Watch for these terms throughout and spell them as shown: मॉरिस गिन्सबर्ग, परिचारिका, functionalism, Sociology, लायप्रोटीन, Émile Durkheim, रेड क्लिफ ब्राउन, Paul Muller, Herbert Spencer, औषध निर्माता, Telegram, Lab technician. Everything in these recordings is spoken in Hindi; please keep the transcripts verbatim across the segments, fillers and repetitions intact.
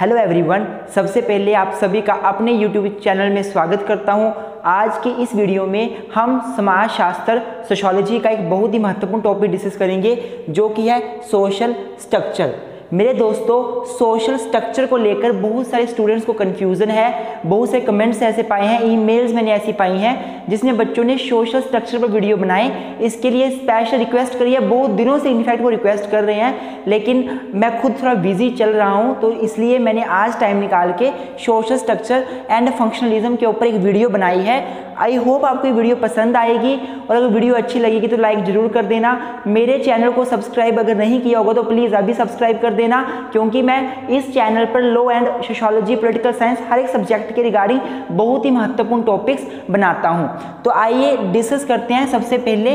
हेलो एवरीवन, सबसे पहले आप सभी का अपने यूट्यूब चैनल में स्वागत करता हूं। आज के इस वीडियो में हम समाजशास्त्र सोशियोलॉजी का एक बहुत ही महत्वपूर्ण टॉपिक डिस्कस करेंगे जो कि है सोशल स्ट्रक्चर। मेरे दोस्तों, सोशल स्ट्रक्चर को लेकर बहुत सारे स्टूडेंट्स को कन्फ्यूज़न है। बहुत से कमेंट्स ऐसे पाए हैं, ईमेल्स मैंने ऐसी पाई हैं जिसमें बच्चों ने सोशल स्ट्रक्चर पर वीडियो बनाए। इसके लिए स्पेशल रिक्वेस्ट करी है, बहुत दिनों से इनफैक्ट वो रिक्वेस्ट कर रहे हैं, लेकिन मैं खुद थोड़ा बिजी चल रहा हूँ तो इसलिए मैंने आज टाइम निकाल के सोशल स्ट्रक्चर एंड फंक्शनलिज्म के ऊपर एक वीडियो बनाई है। आई होप आपको ये वीडियो पसंद आएगी और अगर वीडियो अच्छी लगेगी तो लाइक ज़रूर कर देना। मेरे चैनल को सब्सक्राइब अगर नहीं किया होगा तो प्लीज़ अभी सब्सक्राइब कर देना, क्योंकि मैं इस चैनल पर law and sociology, political science, हर एक सब्जेक्ट के रिगार्डिंग बहुत ही महत्वपूर्ण टॉपिक्स बनाता हूं। तो आइए डिस्कस करते हैं सबसे पहले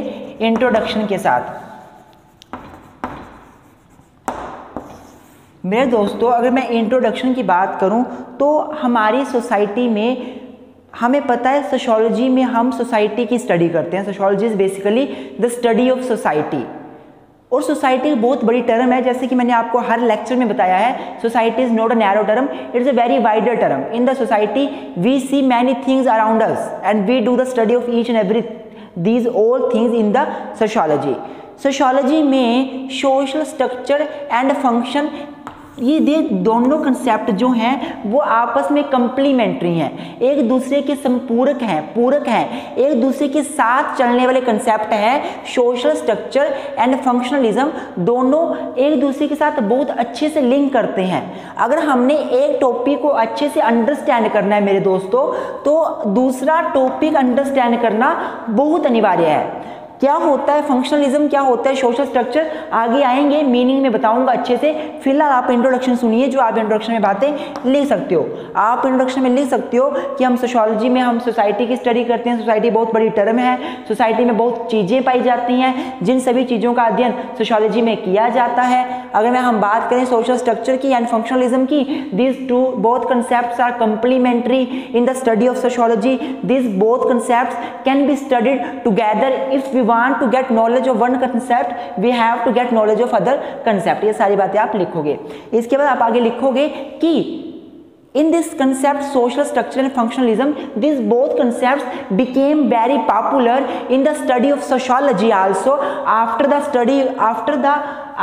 इंट्रोडक्शन के साथ। मेरे दोस्तों, अगर मैं इंट्रोडक्शन की बात करूं तो हमारी सोसाइटी में हमें पता है, सोशियोलॉजी में हम सोसाइटी की स्टडी करते हैं। Sociology is basically the study of society, और सोसाइटी बहुत बड़ी टर्म है। जैसे कि मैंने आपको हर लेक्चर में बताया है, society is not a narrow term, it is a very wider term. In the society we see many things around us and we do the study of each and every these all things in the sociology. Sociology में सोशल स्ट्रक्चर एंड फंक्शन, ये दे दोनों कंसेप्ट जो हैं वो आपस में कम्प्लीमेंट्री हैं, एक दूसरे के संपूरक हैं, पूरक हैं, एक दूसरे के साथ चलने वाले कंसेप्ट हैं। सोशल स्ट्रक्चर एंड फंक्शनलिज्म दोनों एक दूसरे के साथ बहुत अच्छे से लिंक करते हैं। अगर हमने एक टॉपिक को अच्छे से अंडरस्टैंड करना है मेरे दोस्तों, तो दूसरा टॉपिक अंडरस्टैंड करना बहुत अनिवार्य है। क्या होता है फंक्शनलिज्म, क्या होता है सोशल स्ट्रक्चर, आगे आएंगे, मीनिंग में बताऊंगा अच्छे से। फिलहाल आप इंट्रोडक्शन सुनिए, जो आप इंट्रोडक्शन में बातें लिख सकते हो। आप इंट्रोडक्शन में लिख सकते हो कि हम सोशियोलॉजी में हम सोसाइटी की स्टडी करते हैं, सोसाइटी बहुत बड़ी टर्म है, सोसाइटी में बहुत चीज़ें पाई जाती हैं, जिन सभी चीज़ों का अध्ययन सोशियोलॉजी में किया जाता है। अगर मैं हम बात करें सोशल स्ट्रक्चर की एंड फंक्शनलिज्म की, this two both concepts are complementary in the study of sociology. This both concepts can be studied together. If we want to get knowledge of one concept, we have to get knowledge of other concept. ये सारी बातें आप लिखोगे। इसके बाद आप आगे लिखोगे कि in this concept social structure and functionalism, these both concepts became very popular in the study of sociology also after the study after the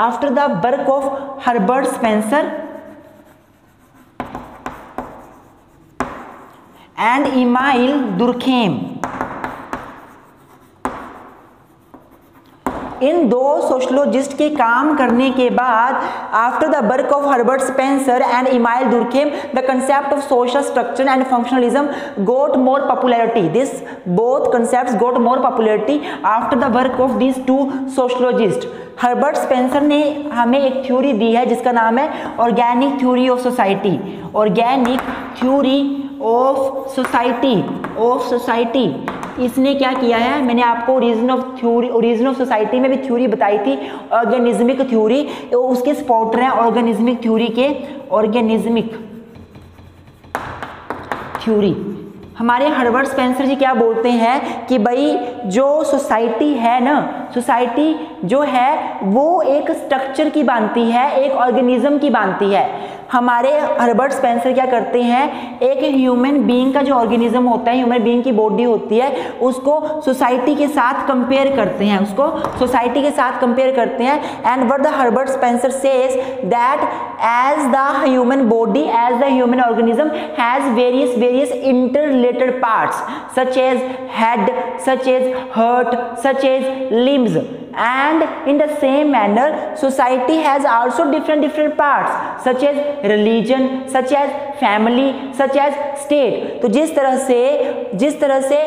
after the work of Herbert Spencer and Émile Durkheim. इन दो सोशलोजिस्ट के काम करने के बाद, after the work of Herbert Spencer and Emile Durkheim, the concept of social structure and functionalism got more popularity. This both concepts got more popularity after the work of this two sociologist. Herbert Spencer ने हमें एक थ्योरी दी है जिसका नाम है organic theory of society. Organic theory of society of society इसने क्या किया है, मैंने आपको origin of theory origin of society में भी थ्योरी बताई थी, ऑर्गेनिज्मिक थ्योरी। उसके सपोर्टर हैं ऑर्गेनिज्मिक थ्योरी के। ऑर्गेनिज्मिक थ्योरी हमारे हर्बर्ट स्पेंसर जी क्या बोलते हैं कि भाई जो सोसाइटी है ना, सोसाइटी जो है वो एक स्ट्रक्चर की बनती है, एक ऑर्गेनिज्म की बनती है। हमारे हर्बर्ट स्पेंसर क्या करते हैं, एक ह्यूमन बीइंग का जो ऑर्गेनिज्म होता है, ह्यूमन बीइंग की बॉडी होती है, उसको सोसाइटी के साथ कंपेयर करते हैं उसको सोसाइटी के साथ कंपेयर करते हैं। And what the Herbert Spencer says that as the human body, as the human organism has various various interrelated parts such as head, such as heart, such as limbs, and in the same manner society has also different different parts such as religion, such as family, such as state. तो जिस तरह से जिस तरह से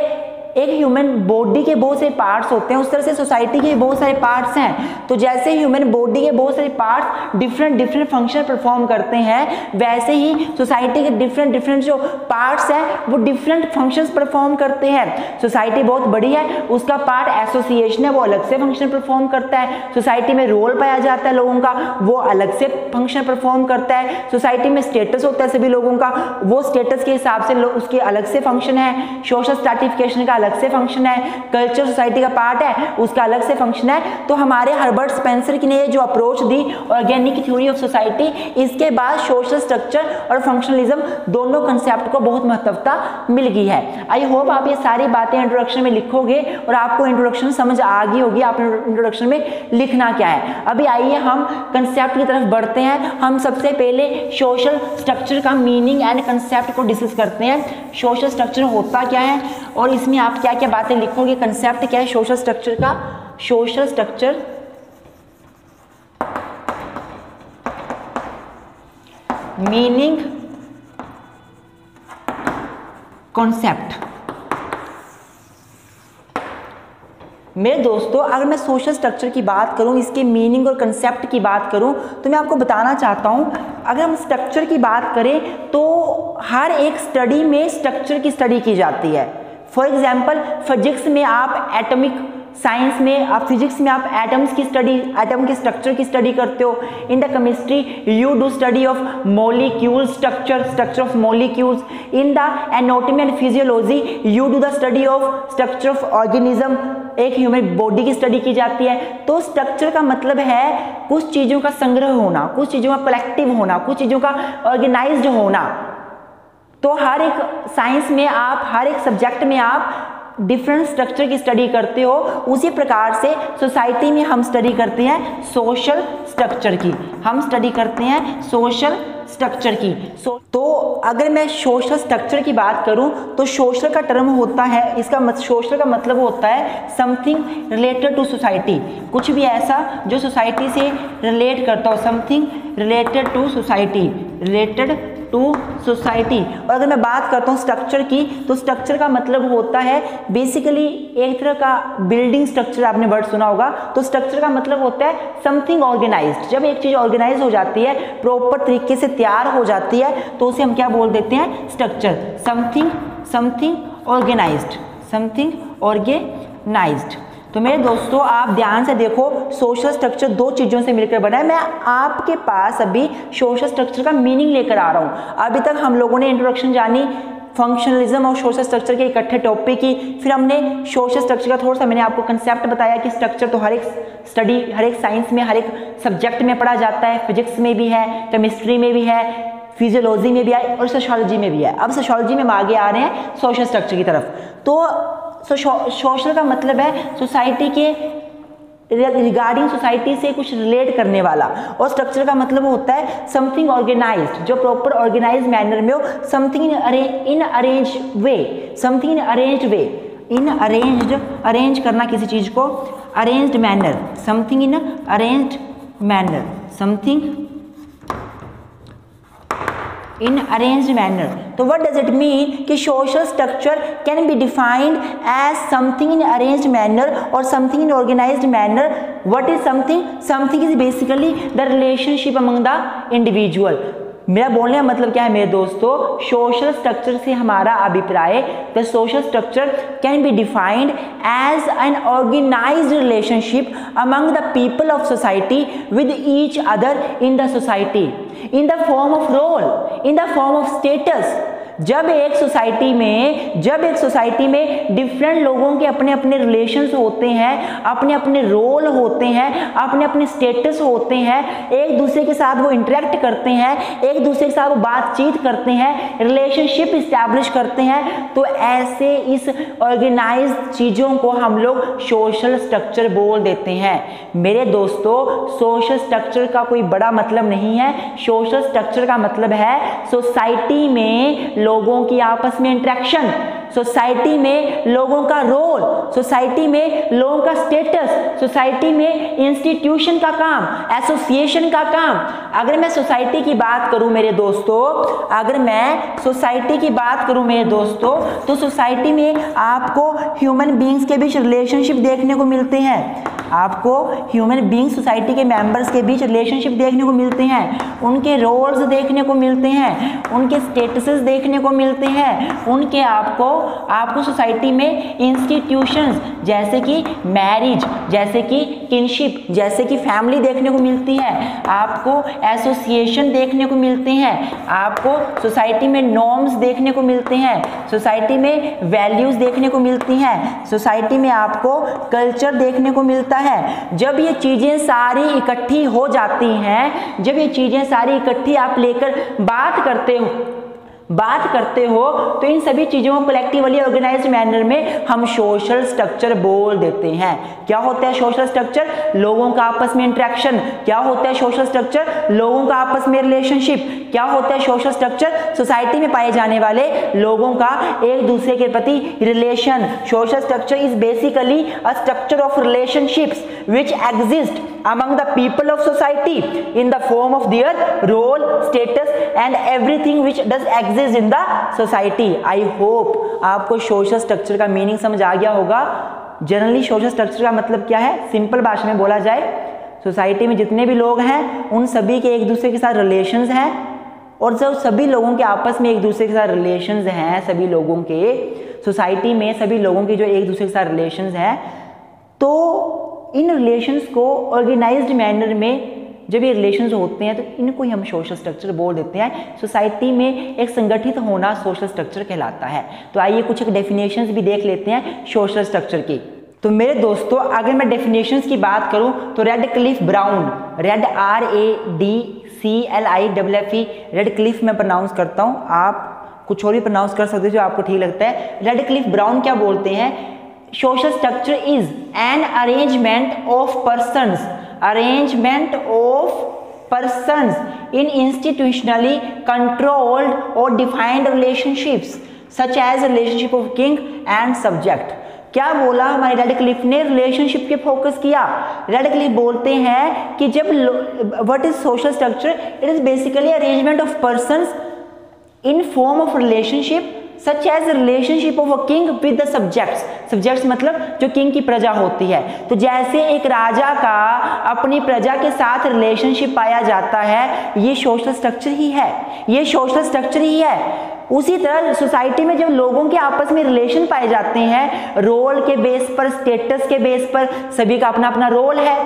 एक ह्यूमन बॉडी के बहुत सारे पार्ट्स होते हैं, उस तरह से सोसाइटी के बहुत सारे पार्ट्स हैं। तो जैसे ह्यूमन बॉडी के बहुत सारे parts different different function perform करते हैं, वैसे ही सोसाइटी के डिफरेंट डिफरेंट जो पार्ट्स हैं वो डिफरेंट फंक्शंस परफॉर्म करते हैं। सोसाइटी बहुत बड़ी है, उसका पार्ट एसोसिएशन है, वो अलग से फंक्शन परफॉर्म करता है। सोसाइटी में रोल पाया जाता है लोगों का, वो अलग से फंक्शन परफॉर्म करता है। सोसाइटी में स्टेटस होता है सभी लोगों का, वो स्टेटस के हिसाब से उसके अलग से फंक्शन है। सोशल स्ट्रैटिफिकेशन का अलग से फंक्शन है, कल्चर सोसाइटी का पार्ट है, उसका अलग से फंक्शन है। तो हमारे हर्बर्ट स्पेंसर की ने ये जो अप्रोच दी ऑर्गेनिक थ्योरी ऑफ सोसाइटी, इसके बाद सोशल स्ट्रक्चर और फंक्शनलिज्म दोनों कंसेप्ट को बहुत महत्वता मिल गई है। आई होप आप ये सारी बातें इंट्रोडक्शन में लिखोगे और आपको इंट्रोडक्शन समझ आ गई होगी आप इंट्रोडक्शन में लिखना क्या है। अभी आइए हम कंसेप्ट की तरफ बढ़ते हैं। हम सबसे पहले सोशल स्ट्रक्चर का मीनिंग एंड कंसेप्ट को डिस्कस करते हैं। सोशल स्ट्रक्चर होता क्या है और इसमें आप क्या क्या बातें लिखोगे, कंसेप्ट क्या है सोशल स्ट्रक्चर का। Social structure meaning concept. मेरे दोस्तों अगर मैं सोशल स्ट्रक्चर की बात करूं, इसके मीनिंग और कंसेप्ट की बात करूं, तो मैं आपको बताना चाहता हूं अगर हम स्ट्रक्चर की बात करें तो हर एक स्टडी में स्ट्रक्चर की स्टडी की जाती है। फॉर एग्जांपल फिजिक्स में आप एटॉमिक साइंस में आप फिजिक्स में आप एटम्स की स्टडी एटम के स्ट्रक्चर की स्टडी करते हो। In the chemistry you do study of molecule structure structure of molecules. In the anatomy and physiology you do the study of structure of organism, एक ह्यूमन बॉडी की स्टडी की जाती है। तो स्ट्रक्चर का मतलब है कुछ चीज़ों का संग्रह होना, कुछ चीज़ों का कलेक्टिव होना, कुछ चीज़ों का ऑर्गेनाइज्ड होना। तो हर एक साइंस में आप हर एक सब्जेक्ट में आप डिफरेंट स्ट्रक्चर की स्टडी करते हो। उसी प्रकार से सोसाइटी में हम स्टडी करते हैं सोशल स्ट्रक्चर की, हम स्टडी करते हैं सोशल स्ट्रक्चर की। so, तो अगर मैं सोशल स्ट्रक्चर की बात करूं तो सोशल का टर्म होता है, इसका मत, सोशल का मतलब होता है समथिंग रिलेटेड टू सोसाइटी, कुछ भी ऐसा जो सोसाइटी से रिलेट करता हो, something related to society, related to society. और अगर मैं बात करता हूँ स्ट्रक्चर की तो स्ट्रक्चर का मतलब होता है बेसिकली एक तरह का बिल्डिंग स्ट्रक्चर, आपने वर्ड सुना होगा। तो स्ट्रक्चर का मतलब होता है समथिंग ऑर्गेनाइज्ड। जब एक चीज़ ऑर्गेनाइज हो जाती है, प्रॉपर तरीके से तैयार हो जाती है, तो उसे हम क्या बोल देते हैं structure, something something organised, something organised. तो मेरे दोस्तों आप ध्यान से देखो सोशल स्ट्रक्चर दो चीज़ों से मिलकर बना है। मैं आपके पास अभी सोशल स्ट्रक्चर का मीनिंग लेकर आ रहा हूँ। अभी तक हम लोगों ने इंट्रोडक्शन जानी, फंक्शनलिज्म और सोशल स्ट्रक्चर के इकट्ठे टॉपिक की, फिर हमने सोशल स्ट्रक्चर का थोड़ा सा मैंने आपको कंसेप्ट बताया कि स्ट्रक्चर तो हर एक स्टडी हर एक साइंस में हर एक सब्जेक्ट में पढ़ा जाता है, फिजिक्स में भी है, केमिस्ट्री में भी है, फिजियोलॉजी में भी है और सोशियोलॉजी में भी है। अब सोशियोलॉजी में हम आगे आ रहे हैं सोशल स्ट्रक्चर की तरफ। तो सो सोशल का मतलब है सोसाइटी के रिगार्डिंग सोसाइटी से कुछ रिलेट करने वाला, और स्ट्रक्चर का मतलब होता है समथिंग ऑर्गेनाइज्ड, जो प्रॉपर ऑर्गेनाइज्ड मैनर में हो, something in arrange way, something in arrange way, in arrange arrange करना किसी चीज़ को, arranged manner, something in arranged manner, something in arranged manner. तो व्हाट डज इट मीन कि social structure can be defined as something in arranged manner और something in organised manner. What is something? Something is basically the relationship among the individual. मेरा बोलने का मतलब क्या है मेरे दोस्तों, सोशल स्ट्रक्चर से हमारा अभिप्राय the social structure can be defined as an organised relationship among the people of society with each other in the society, in the form of role, in the form of status. जब एक सोसाइटी में जब एक सोसाइटी में डिफरेंट लोगों के अपने अपने रिलेशंस होते हैं, अपने अपने रोल होते हैं, अपने अपने स्टेटस होते हैं, एक दूसरे के साथ वो इंटरेक्ट करते हैं, एक दूसरे के साथ वो बातचीत करते हैं, रिलेशनशिप इस्टेब्लिश करते हैं, तो ऐसे इस ऑर्गेनाइज्ड चीज़ों को हम लोग सोशल स्ट्रक्चर बोल देते हैं। मेरे दोस्तों सोशल स्ट्रक्चर का कोई बड़ा मतलब नहीं है। सोशल स्ट्रक्चर का मतलब है सोसाइटी में लोगों की आपस में इंटरेक्शन, सोसाइटी में लोगों का रोल, सोसाइटी में लोगों का स्टेटस, सोसाइटी में इंस्टीट्यूशन का काम, एसोसिएशन का काम। अगर मैं सोसाइटी की बात करूं मेरे दोस्तों अगर मैं सोसाइटी की बात करूं मेरे दोस्तों तो सोसाइटी में आपको ह्यूमन बीइंग्स के बीच रिलेशनशिप देखने को मिलते हैं। आपको ह्यूमन बीइंग सोसाइटी के मेंबर्स के बीच रिलेशनशिप देखने को मिलते हैं, उनके रोल्स देखने को मिलते हैं, उनके स्टेटसेस देखने को मिलते हैं, उनके आपको आपको सोसाइटी में इंस्टीट्यूशंस जैसे कि मैरिज, जैसे कि किनशिप, जैसे कि फैमिली देखने को मिलती है, आपको एसोसिएशन देखने को मिलते हैं, आपको सोसाइटी में नॉर्म्स देखने को मिलते हैं, सोसाइटी में वैल्यूज़ देखने को मिलती हैं, सोसाइटी में आपको कल्चर देखने को मिलता है। जब ये चीज़ें सारी इकट्ठी हो जाती हैं, जब ये चीज़ें सारी इकट्ठी आप लेकर बात करते हो बात करते हो तो इन सभी चीज़ों को कलेक्टिवली ऑर्गेनाइज्ड मैनर में हम सोशल स्ट्रक्चर बोल देते हैं। क्या होता है सोशल स्ट्रक्चर? लोगों का आपस में इंटरेक्शन। क्या होता है सोशल स्ट्रक्चर? लोगों का आपस में रिलेशनशिप। क्या होता है सोशल स्ट्रक्चर? सोसाइटी में पाए जाने वाले लोगों का एक दूसरे के प्रति relation. Social structure is basically a structure of relationships which exist among the people of society in the form of their role, status and everything which does exist in the society. I hope आपको social structure का meaning समझ आ गया होगा। Generally social structure का मतलब क्या है? Simple भाषा में बोला जाए, society में जितने भी लोग हैं उन सभी के एक दूसरे के साथ relations हैं, और जब सभी लोगों के आपस में एक दूसरे के साथ relations हैं, सभी लोगों के society में सभी लोगों के जो एक दूसरे के साथ relations हैं, तो इन रिलेशंस को ऑर्गेनाइज्ड मैनर में जब ये रिलेशंस होते हैं तो इनको ही हम सोशल स्ट्रक्चर बोल देते हैं। सोसाइटी में एक संगठित होना सोशल स्ट्रक्चर कहलाता है। तो आइए कुछ एक डेफिनेशंस भी देख लेते हैं सोशल स्ट्रक्चर की। तो मेरे दोस्तों अगर मैं डेफिनेशंस की बात करूं तो रेड क्लिफ ब्राउन, Rad R A D C L I double F E, Radcliffe मैं प्रोनाउंस करता हूँ, आप कुछ और भी प्रोनाउंस कर सकते हो जो आपको ठीक लगता है। रेड क्लिफ ब्राउन क्या बोलते हैं? Social structure is an arrangement of persons, arrangement of persons in institutionally controlled or defined relationships, such as relationship of king and subject. क्या बोला हमारे रेड क्लिफ ने? रिलेशनशिप पे फोकस किया। रेड क्लिफ बोलते हैं कि जब what is social structure, it is basically arrangement of persons in form of relationship such as relationship of a king with the subjects. Subjects मतलब जो किंग की प्रजा होती है। तो जैसे एक राजा का अपनी प्रजा के साथ रिलेशनशिप पाया जाता है, ये सोशल स्ट्रक्चर ही है, ये सोशल स्ट्रक्चर ही है। उसी तरह सोसाइटी में जब लोगों के आपस में रिलेशन पाए जाते हैं, रोल के बेस पर, स्टेटस के बेस पर, सभी का अपना अपना रोल है।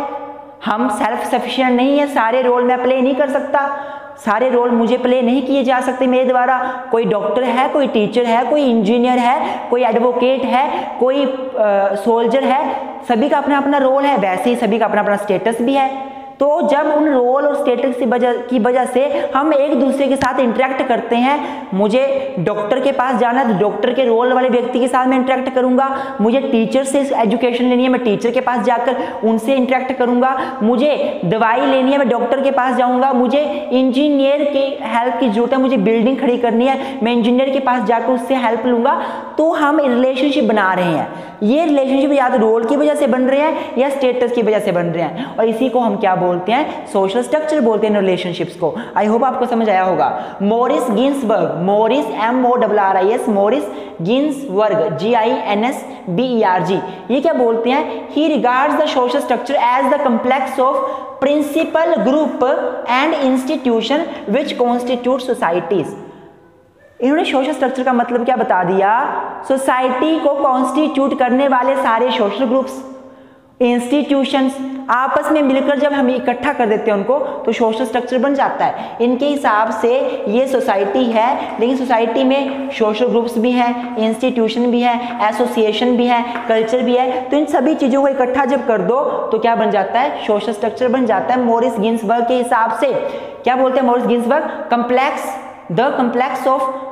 हम सेल्फ सफिशिएंट नहीं है, सारे रोल मैं प्ले नहीं कर सकता, सारे रोल मुझे प्ले नहीं किए जा सकते मेरे द्वारा। कोई डॉक्टर है, कोई टीचर है, कोई इंजीनियर है, कोई एडवोकेट है, कोई सोल्जर है, सभी का अपना अपना रोल है। वैसे ही सभी का अपना अपना स्टेटस भी है। तो जब उन रोल और स्टेटस की वजह की वजह से हम एक दूसरे के साथ इंटरेक्ट करते हैं, मुझे डॉक्टर के पास जाना है तो डॉक्टर के रोल वाले व्यक्ति के साथ मैं इंटरेक्ट करूंगा, मुझे टीचर से एजुकेशन लेनी है मैं टीचर के पास जाकर उनसे इंटरेक्ट करूंगा, मुझे दवाई लेनी है मैं डॉक्टर के पास जाऊँगा, मुझे इंजीनियर की हेल्प की जरूरत है, मुझे बिल्डिंग खड़ी करनी है मैं इंजीनियर के पास जाकर उससे हेल्प लूँगा। तो हम रिलेशनशिप बना रहे हैं। ये रिलेशनशिप या तो रोल की वजह से बन रहे हैं या स्टेटस की वजह से बन रहे हैं, और इसी को हम क्या बोलते हैं? सोशल स्ट्रक्चर बोलते हैं रिलेशनशिप्स को। आई होप आपको समझ आया होगा। मॉरिस गिन्सबर्ग, Morris M O double R I S, मॉरिस गिन्सबर्ग G I N S B E R G, ये क्या बोलते हैं? He regards the social structure as the complex of principal, group and institution which constitute societies. इन्होंने सोशल स्ट्रक्चर का मतलब क्या बता दिया? सोसाइटी को कॉन्स्टिट्यूट करने वाले सारे सोशल ग्रुप्स, इंस्टीट्यूशंस आपस में मिलकर जब हम इकट्ठा कर देते हैं उनको तो सोशल स्ट्रक्चर बन जाता है। इनके हिसाब से ये सोसाइटी है, लेकिन सोसाइटी में सोशल ग्रुप्स भी हैं, इंस्टीट्यूशन भी हैं, एसोसिएशन भी हैं, कल्चर भी है। तो इन सभी चीज़ों को इकट्ठा जब कर दो तो क्या बन जाता है? सोशल स्ट्रक्चर बन जाता है। मॉरिस गिन्सबर्ग के हिसाब से क्या बोलते हैं मॉरिस गिन्सबर्ग? Complex, the complex of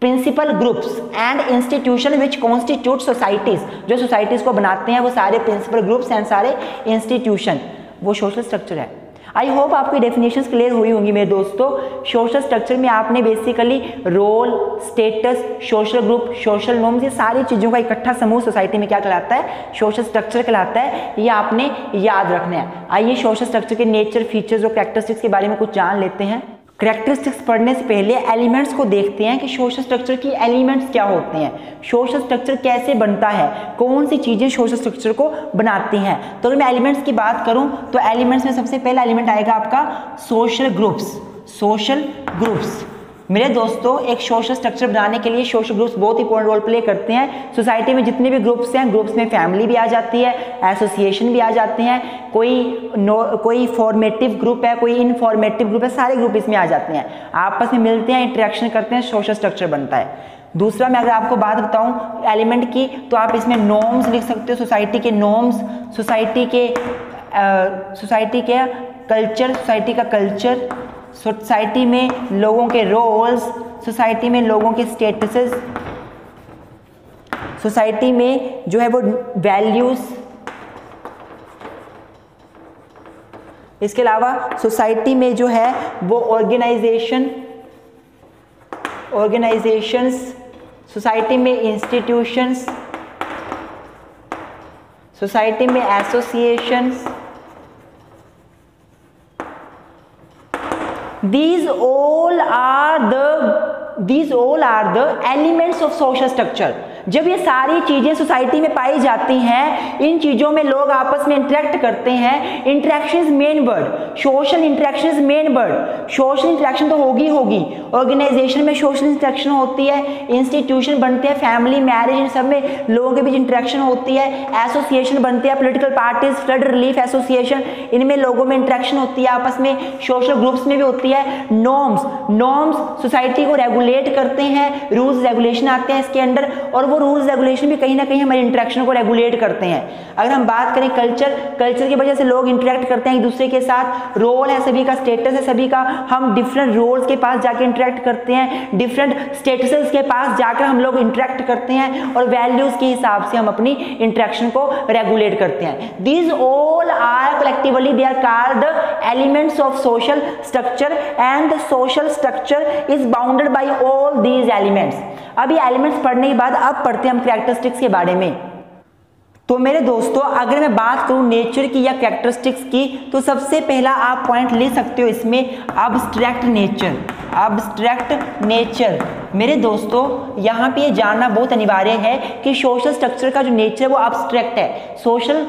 principal, groups and institution which constitute societies. जो सोसाइटीज को बनाते हैं वो सारे प्रिंसिपल, ग्रुप्स एंड सारे इंस्टीट्यूशन, वो सोशल स्ट्रक्चर है। आई होप आपकी डेफिनेशंस क्लियर हुई होंगी मेरे दोस्तों। सोशल स्ट्रक्चर में आपने basically role, status, social group, social norms, ये सारी चीज़ों का इकट्ठा समूह सोसाइटी में क्या कहलाता है? सोशल स्ट्रक्चर कहलाता है। ये आपने याद रखना है। आइए सोशल स्ट्रक्चर के नेचर, फीचर्स और कैरेक्टरिस्टिक्स के बारे में कुछ जान लेते हैं। करैक्टरिस्टिक्स पढ़ने से पहले एलिमेंट्स को देखते हैं कि सोशल स्ट्रक्चर की एलिमेंट्स क्या होते हैं, सोशल स्ट्रक्चर कैसे बनता है, कौन सी चीज़ें सोशल स्ट्रक्चर को बनाती हैं। तो अगर मैं एलिमेंट्स की बात करूं तो एलिमेंट्स में सबसे पहला एलिमेंट आएगा आपका सोशल ग्रुप्स। सोशल ग्रुप्स मेरे दोस्तों एक सोशल स्ट्रक्चर बनाने के लिए सोशल ग्रुप्स बहुत इंपॉर्टेंट रोल प्ले करते हैं। सोसाइटी में जितने भी ग्रुप्स हैं, ग्रुप्स में फैमिली भी आ जाती है, एसोसिएशन भी आ जाते हैं, कोई नो कोई फॉर्मेटिव ग्रुप है, कोई इनफॉर्मेटिव ग्रुप है, सारे ग्रुप इसमें आ जाते हैं, आपस में मिलते हैं, इंटरेक्शन करते हैं, सोशल स्ट्रक्चर बनता है। दूसरा मैं अगर आपको बात बताऊँ एलिमेंट की तो आप इसमें नॉर्म्स लिख सकते हो, सोसाइटी के नॉर्म्स, सोसाइटी के सोसाइटी के कल्चर, सोसाइटी का कल्चर, सोसाइटी में लोगों के रोल्स, सोसाइटी में लोगों के स्टेटसेस, सोसाइटी में जो है वो वैल्यूज, इसके अलावा सोसाइटी में जो है वो ऑर्गेनाइजेशन ऑर्गेनाइजेशंस, सोसाइटी में इंस्टीट्यूशंस, सोसाइटी में associations. These all are the these all are the elements of social structure. जब ये सारी चीज़ें सोसाइटी में पाई जाती हैं, इन चीज़ों में लोग आपस में इंटरेक्ट करते हैं। Interaction main word, social interaction main word. Social interaction तो होगी होगी, ऑर्गेनाइजेशन में सोशल इंटरेक्शन होती है, इंस्टीट्यूशन बनते हैं, फैमिली, मैरिज, इन सब में लोगों के बीच इंटरेक्शन होती है, एसोसिएशन बनते हैं, political parties, flood relief association, इनमें लोगों में इंटरेक्शन होती है आपस में, सोशल ग्रुप्स में भी होती है। नॉर्म्स, नॉर्म्स सोसाइटी को रेगुलेट करते हैं, रूल्स रेगुलेशन आते हैं इसके अंडर, और वो रूल्स रेगुलेशन भी कहीं ना कहीं हमारे इंटरेक्शन को रेगुलेट करते हैं। अगर हम बात करें कल्चर, कल्चर की वजह से लोग इंटरेक्ट करते हैं एक दूसरे के साथ, रोल है सभी का, स्टेटस है सभी का, हम डिफरेंट रोल्स के पास जाकर इंटरेक्ट करते हैं, डिफरेंट स्टेटसेस के पास जाकर हम लोग इंटरेक्ट करते हैं, और वैल्यूज के हिसाब से हम अपनी इंटरेक्शन को रेगुलेट करते हैं। These all are collectively they are called elements of social structure and the social structure is bounded by all these elements. अभी एलिमेंट्स पढ़ने के बाद अब पढ़ते हैं हम करैक्टरिस्टिक्स के बारे में। तो मेरे दोस्तों अगर मैं बात करूं नेचर की या करैक्टरिस्टिक्स की तो सबसे पहला आप पॉइंट ले सकते हो इसमें अब्स्ट्रैक्ट नेचर। अब्स्ट्रैक्ट नेचर मेरे दोस्तों यहाँ पे ये जानना बहुत अनिवार्य है कि सोशल स्ट्रक्चर का जो नेचर है वो अब्स्ट्रैक्ट है। Social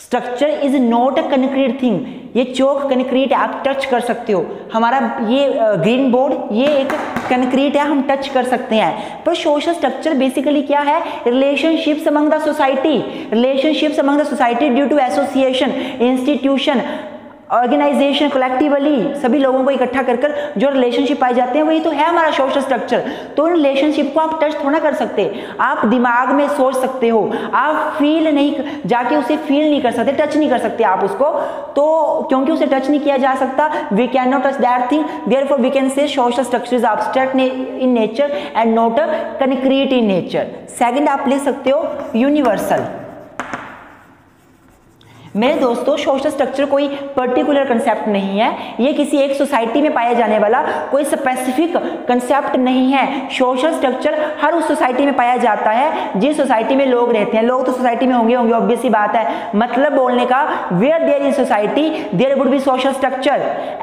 structure is not a concrete thing, ये चौक कंक्रीट है, आप टच कर सकते हो। हमारा ये ग्रीन बोर्ड ये एक कंक्रीट है, हम टच कर सकते हैं। पर सोशल स्ट्रक्चर बेसिकली क्या है? Relationships among the society, relationships among the society due to association, institution, organisation, collectively सभी लोगों को इकट्ठा कर कर जो रिलेशनशिप पाए जाते हैं वही तो है हमारा सोशल स्ट्रक्चर। तो रिलेशनशिप को आप टच थोड़ा कर सकते, आप दिमाग में सोच सकते हो, आप फील नहीं जाके उसे फील नहीं कर सकते, टच नहीं कर सकते आप उसको, तो क्योंकि उसे टच नहीं किया जा सकता, we can not touch that thing, therefore we can say social structure is abstract in nature and not a concrete in nature. Second आप ले सकते हो यूनिवर्सल। मेरे दोस्तों सोशल स्ट्रक्चर कोई पर्टिकुलर कंसेप्ट नहीं है, ये किसी एक सोसाइटी में पाया जाने वाला कोई स्पेसिफिक कंसेप्ट नहीं है। सोशल स्ट्रक्चर हर उस सोसाइटी में पाया जाता है जिस सोसाइटी में लोग रहते हैं। लोग तो सोसाइटी में होंगे होंगे ऑब्वियस सी बात है। मतलब बोलने का where there is society there would be social structure.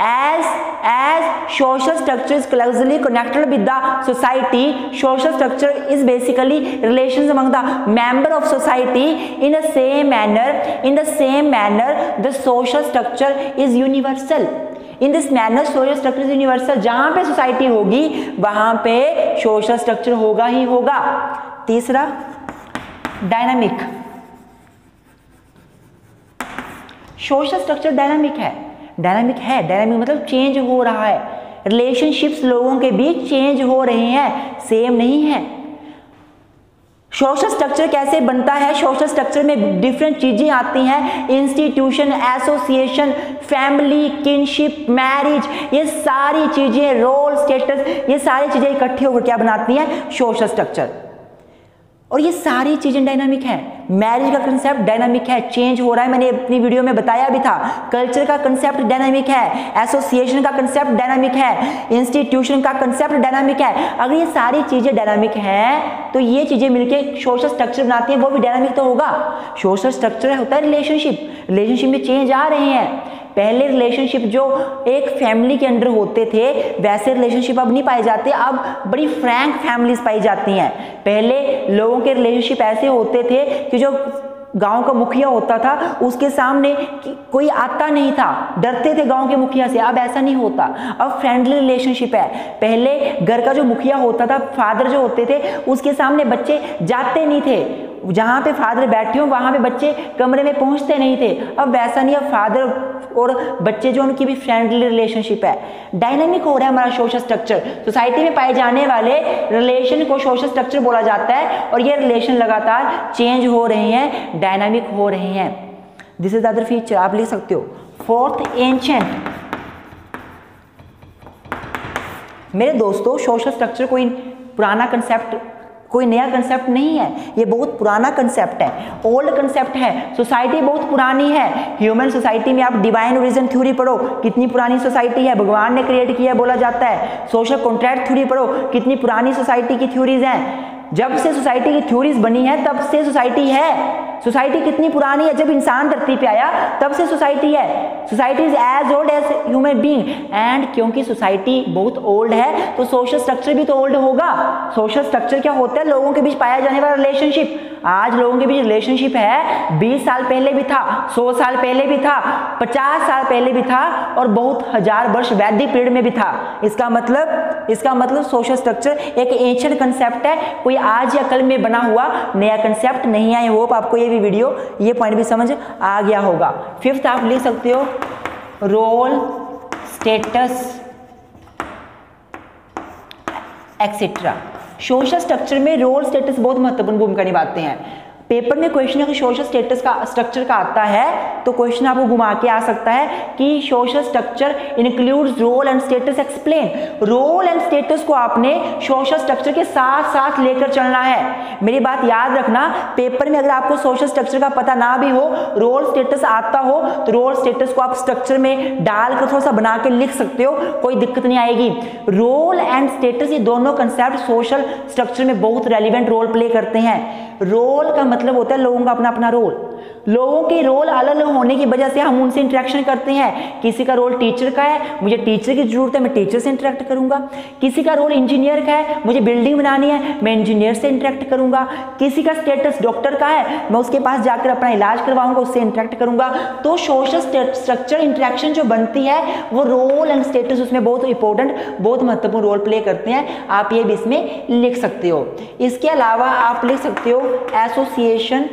As as social structure is closely connected with the society, social structure is basically relation among the member of society. In the same manner in the same manner the social structure is universal. In this manner social structure universal, जहां पे सोसाइटी होगी वहां पे सोशल स्ट्रक्चर होगा ही होगा। तीसरा डायनामिक। सोशल स्ट्रक्चर डायनामिक है, डायनामिक है, डायनामिक मतलब चेंज हो रहा है, रिलेशनशिप्स लोगों के बीच चेंज हो रहे हैं, सेम नहीं है। सोशल स्ट्रक्चर कैसे बनता है? सोशल स्ट्रक्चर में डिफरेंट चीज़ें आती हैं, institution, association, family, kinship, marriage, ये सारी चीज़ें, रोल, स्टेटस, ये सारी चीज़ें इकट्ठे होकर क्या बनाती हैं? Social structure. और ये सारी चीज़ें डायनामिक हैं। मैरिज का कंसेप्ट डायनामिक है, चेंज हो रहा है, मैंने अपनी वीडियो में बताया भी था। कल्चर का कंसेप्ट डायनामिक है, एसोसिएशन का कंसेप्ट डायनामिक है, इंस्टीट्यूशन का कंसेप्ट डायनामिक है। अगर ये सारी चीज़ें डायनामिक हैं तो ये चीज़ें मिलकर सोशल स्ट्रक्चर बनाती हैं, वो भी डायनामिक तो होगा। सोशल स्ट्रक्चर होता है रिलेशनशिप, रिलेशनशिप में चेंज आ रहे हैं, पहले रिलेशनशिप जो एक फैमिली के अंडर होते थे वैसे रिलेशनशिप अब नहीं पाए जाते, अब बड़ी फ्रैंक फैमिलीज पाई जाती हैं। पहले लोगों के रिलेशनशिप ऐसे होते थे कि जो गांव का मुखिया होता था उसके सामने कोई आता नहीं था, डरते थे गांव के मुखिया से, अब ऐसा नहीं होता, अब फ्रेंडली रिलेशनशिप है। पहले घर का जो मुखिया होता था, फादर जो होते थे, उसके सामने बच्चे जाते नहीं थे, जहाँ पे फादर बैठे हो वहाँ पे बच्चे कमरे में पहुँचते नहीं थे, अब वैसा नहीं, अब फादर और बच्चे जो उनकी भी फ्रेंडली रिलेशनशिप है। डायनामिक हो रहा है हमारा सोशल स्ट्रक्चर, सोसाइटी में पाए जाने वाले रिलेशन को सोशल स्ट्रक्चर बोला जाता है, और ये रिलेशन लगातार चेंज हो रहे हैं, डायनामिक हो रहे हैं। दिस इज अदर फीचर, आप लिख सकते हो। Fourth, ancient. मेरे दोस्तों, सोशल स्ट्रक्चर कोई पुराना कंसेप्ट, कोई नया कंसेप्ट नहीं है, ये बहुत पुराना कंसेप्ट है, ओल्ड कंसेप्ट है। सोसाइटी बहुत पुरानी है, ह्यूमन सोसाइटी में आप डिवाइन ओरिजिन थ्योरी पढ़ो, कितनी पुरानी सोसाइटी है, भगवान ने क्रिएट किया बोला जाता है। सोशल कॉन्ट्रैक्ट थ्योरी पढ़ो, कितनी पुरानी सोसाइटी की थ्योरीज हैं, जब से सोसाइटी की थ्योरीज बनी है तब से सोसाइटी है। सोसाइटी कितनी पुरानी है, जब इंसान धरती पे आया तब से सोसाइटी है। Society is as old as human being, and क्योंकि सोसाइटी बहुत ओल्ड है तो सोशल स्ट्रक्चर भी तो ओल्ड होगा। सोशल स्ट्रक्चर क्या होता है, लोगों के बीच पाया जाने वाला रिलेशनशिप। आज लोगों के बीच रिलेशनशिप है, बीस साल पहले भी था, सौ साल पहले भी था, पचास साल पहले भी था, और बहुत हजार वर्ष वैदिक पीरियड में भी था। इसका मतलब इसका मतलब सोशल स्ट्रक्चर एक एंशिएंट कंसेप्ट है, कोई आज या कल में बना हुआ नया कंसेप्ट नहीं है। आई होप आपको ये वीडियो ये पॉइंट भी समझ आ गया होगा। फिफ्थ, आप लिख सकते हो role, status, etcetera. Social structure में रोल, स्टेटस बहुत महत्वपूर्ण भूमिका निभाते हैं। पेपर में क्वेश्चन अगर सोशल स्टेटस का स्ट्रक्चर का आता है तो क्वेश्चन आपको घुमा के आ सकता है कि social structure includes role and status, explain. Role and status को आपने सोशल स्ट्रक्चर के साथ साथ लेकर चलना है। मेरी बात याद रखना, पेपर में अगर आपको सोशल स्ट्रक्चर का पता ना भी हो, रोल स्टेटस आता हो तो रोल स्टेटस को आप स्ट्रक्चर में डालकर थोड़ा सा बना के लिख सकते हो, कोई दिक्कत नहीं आएगी। रोल एंड स्टेटस, ये दोनों कंसेप्ट सोशल स्ट्रक्चर में बहुत रेलिवेंट रोल प्ले करते हैं। रोल का मतलब होता है लोगों का अपना अपना रोल। लोगों के रोल अलग अलग होने की वजह से हम उनसे इंटरेक्शन करते हैं। किसी का रोल टीचर का है, मुझे टीचर की जरूरत है, मैं टीचर से इंटरेक्ट करूंगा। किसी का रोल इंजीनियर का है, मुझे बिल्डिंग बनानी है, मैं इंजीनियर से इंटरेक्ट करूंगा। किसी का स्टेटस डॉक्टर का है, मैं उसके पास जाकर अपना इलाज करवाऊंगा, उससे इंटरेक्ट करूंगा। तो सोशल स्ट्रक्चर इंटरेक्शन जो बनती है वो रोल एंड स्टेटस उसमें बहुत इंपॉर्टेंट, बहुत महत्वपूर्ण रोल प्ले करते हैं। आप ये भी इसमें लिख सकते हो। इसके अलावा आप लिख सकते हो association,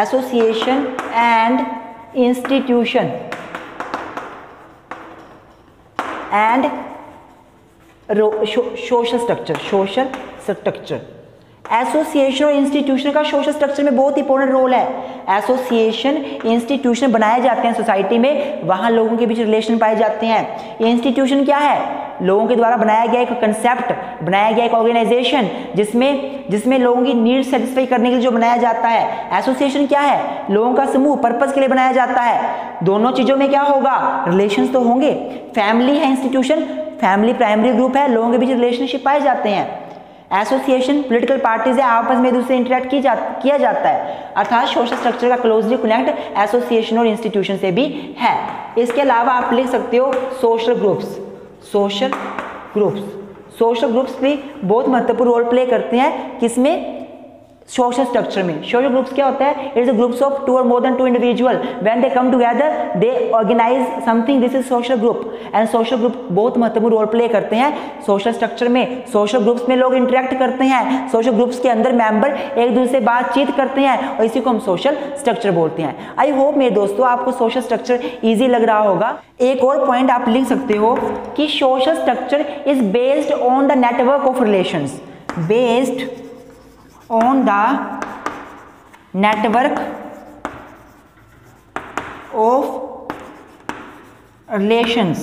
association and institution and social structure. Social structure, association और इंस्टीट्यूशन का सोशल स्ट्रक्चर में बहुत इंपॉर्टेंट रोल है। एसोसिएशन, इंस्टीट्यूशन बनाए जाते हैं सोसाइटी में, वहाँ लोगों के बीच रिलेशन पाए जाते हैं। इंस्टीट्यूशन क्या है, लोगों के द्वारा बनाया गया एक कंसेप्ट, बनाया गया एक ऑर्गेनाइजेशन जिसमें जिसमें लोगों की नीड सेटिस्फाई करने के लिए जो बनाया जाता है। एसोसिएशन क्या है, लोगों का समूह, पर्पस के लिए बनाया जाता है। दोनों चीज़ों में क्या होगा, रिलेशंस तो होंगे। फैमिली है इंस्टीट्यूशन, फैमिली प्राइमरी ग्रुप है, लोगों के बीच रिलेशनशिप पाए जाते हैं। एसोसिएशन, पॉलिटिकल पार्टीज है, आपस में दूसरे इंटरेक्ट की जा, किया जाता है। अर्थात सोशल स्ट्रक्चर का क्लोजली कनेक्ट एसोसिएशन और इंस्टीट्यूशन से भी है। इसके अलावा आप लिख सकते हो social groups. Social groups, social groups भी बहुत महत्वपूर्ण रोल प्ले करते हैं, किसमें, सोशल स्ट्रक्चर में। सोशल ग्रुप्स क्या होता है, इट्स ग्रुप्स ऑफ टू और more than two individual, when they come together they organise something, this is social group. And social group बहुत महत्वपूर्ण रोल प्ले करते हैं सोशल स्ट्रक्चर में। सोशल ग्रुप्स में लोग इंटरेक्ट करते हैं, सोशल ग्रुप्स के अंदर मेंबर एक दूसरे से बातचीत करते हैं, और इसी को हम सोशल स्ट्रक्चर बोलते हैं। आई होप मेरे दोस्तों आपको सोशल स्ट्रक्चर ईजी लग रहा होगा। एक और पॉइंट आप लिख सकते हो कि social structure is based on the network of relations, based on the network of relations.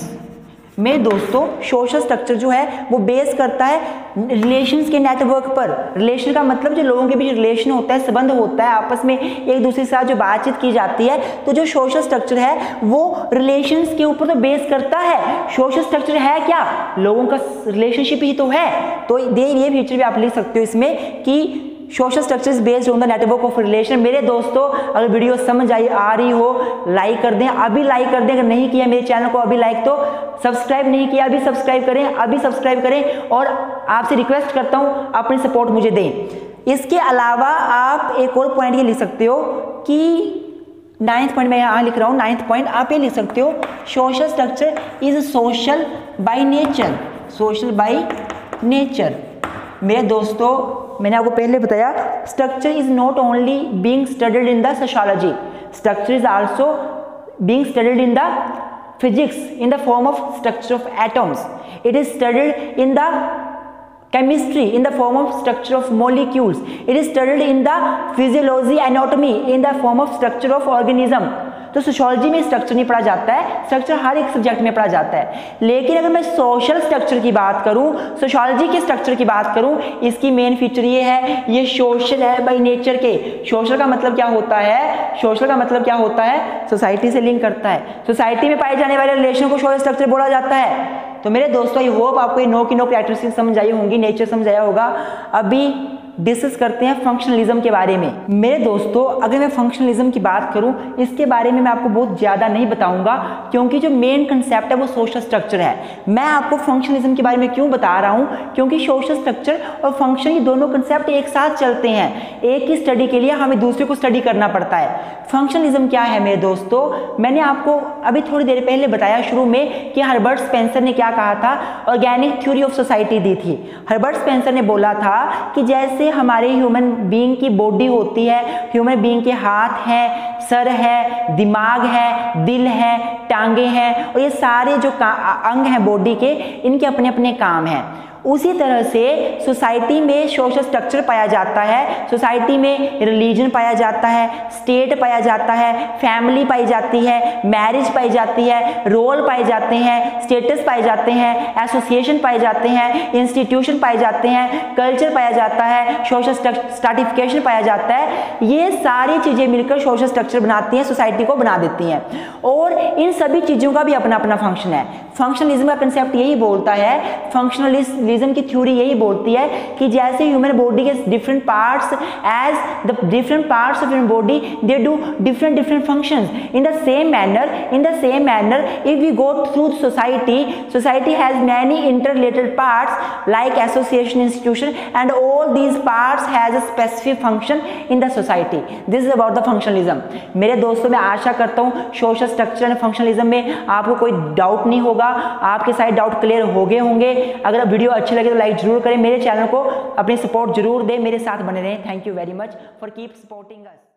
मेरे दोस्तों, सोशल स्ट्रक्चर जो है वो बेस करता है रिलेशंस के नेटवर्क पर। रिलेशन का मतलब जो लोगों के बीच रिलेशन होता है, संबंध होता है, आपस में एक दूसरे के साथ जो बातचीत की जाती है, तो जो सोशल स्ट्रक्चर है वो रिलेशंस के ऊपर तो बेस करता है। सोशल स्ट्रक्चर है क्या, लोगों का रिलेशनशिप ही तो है। तो ये फीचर भी आप लिख सकते हो इसमें कि social structures based on the network of relation. मेरे दोस्तों अगर वीडियो समझ आई आ रही हो लाइक कर दें, अभी लाइक कर दें। अगर नहीं किया मेरे चैनल को अभी लाइक, तो सब्सक्राइब नहीं किया अभी सब्सक्राइब करें, अभी सब्सक्राइब करें। और आपसे रिक्वेस्ट करता हूँ अपनी सपोर्ट मुझे दें। इसके अलावा आप एक और पॉइंट ये लिख सकते हो कि नाइन्थ पॉइंट मैं यहाँ लिख रहा हूँ, नाइन्थ पॉइंट आप ये लिख सकते हो social structure is social by nature, social by nature. मेरे दोस्तों मैंने आपको पहले बताया structure is not only being studied in the sociology, structure is also being studied in the physics in the form of structure of atoms, it is studied in the chemistry in the form of structure of molecules, it is studied in the physiology anatomy in the form of structure of organism। तो सोशियोलॉजी में स्ट्रक्चर नहीं पढ़ा जाता है, स्ट्रक्चर हर एक सब्जेक्ट में पढ़ा जाता है। लेकिन अगर मैं सोशल स्ट्रक्चर की बात करूं, सोशियोलॉजी के स्ट्रक्चर की बात करूं, इसकी मेन फीचर ये है ये सोशल है बाय नेचर के। सोशल का मतलब क्या होता है, सोशल का मतलब क्या होता है, सोसाइटी से लिंक करता है, सोसाइटी में पाए जाने वाले रिलेशन को सोशल स्ट्रक्चर बोला जाता है। तो मेरे दोस्तों आई होप आपको ये नो की नो कैरेक्टरिस्टिक्स समझ आई होंगी, नेचर समझ आया होगा। अभी डिस्कस करते हैं फंक्शनलिज्म के बारे में। मेरे दोस्तों अगर मैं फंक्शनलिज्म की बात करूं, इसके बारे में मैं आपको बहुत ज़्यादा नहीं बताऊंगा क्योंकि जो मेन कंसेप्ट है वो सोशल स्ट्रक्चर है। मैं आपको फंक्शनलिज्म के बारे में क्यों बता रहा हूं, क्योंकि सोशल स्ट्रक्चर और फंक्शन ये दोनों कंसेप्ट एक साथ चलते हैं, एक ही स्टडी के लिए हमें दूसरे को स्टडी करना पड़ता है। फंक्शनलिज्म क्या है मेरे दोस्तों, मैंने आपको अभी थोड़ी देर पहले बताया शुरू में कि हर्बर्ट स्पेंसर ने क्या कहा था, ऑर्गेनिक थ्योरी ऑफ सोसाइटी दी थी। हर्बर्ट स्पेंसर ने बोला था कि जैसे हमारे ह्यूमन बीइंग की बॉडी होती है, ह्यूमन बीइंग के हाथ हैं, सर है, दिमाग है, दिल है, टांगे हैं, और ये सारे जो अंग हैं बॉडी के, इनके अपने अपने काम हैं। उसी तरह से सोसाइटी में सोशल स्ट्रक्चर पाया जाता है, सोसाइटी में रिलीजन पाया जाता है, स्टेट पाया जाता है, फैमिली पाई जाती है, मैरिज पाई जाती है, रोल पाए जाते हैं, स्टेटस पाए जाते हैं, एसोसिएशन पाए जाते हैं, इंस्टीट्यूशन पाए जाते हैं, कल्चर पाया जाता है, सोशल स्ट्रैटिफिकेशन पाया जाता है। ये सारी चीज़ें मिलकर सोशल स्ट्रक्चर बनाती हैं, सोसाइटी को बना देती हैं। और इन सभी चीज़ों का भी अपना अपना फंक्शन है। फंक्शनलिज्म का कंसेप्ट यही बोलता है, फंक्शनलिस्ट फंक्शनलिज्म की थ्योरी यही बोलती है कि जैसे ह्यूमन बॉडी के different parts, as the different parts of human body they do different different functions, in the same manner in the same manner if we go through society, society has many interrelated parts like association, institution, and all these parts has a specific function in the society. This is about the functionalism. मेरे दोस्तों मैं आशा करता हूँ सोशल स्ट्रक्चर एंड फंक्शनलिज्म में आपको कोई डाउट नहीं होगा, आपके सारे डाउट क्लियर हो गए होंगे। अगर वीडियो अच्छी लगे तो लाइक जरूर करें, मेरे चैनल को अपनी सपोर्ट जरूर दें, मेरे साथ बने रहें। Thank you very much for keep supporting us.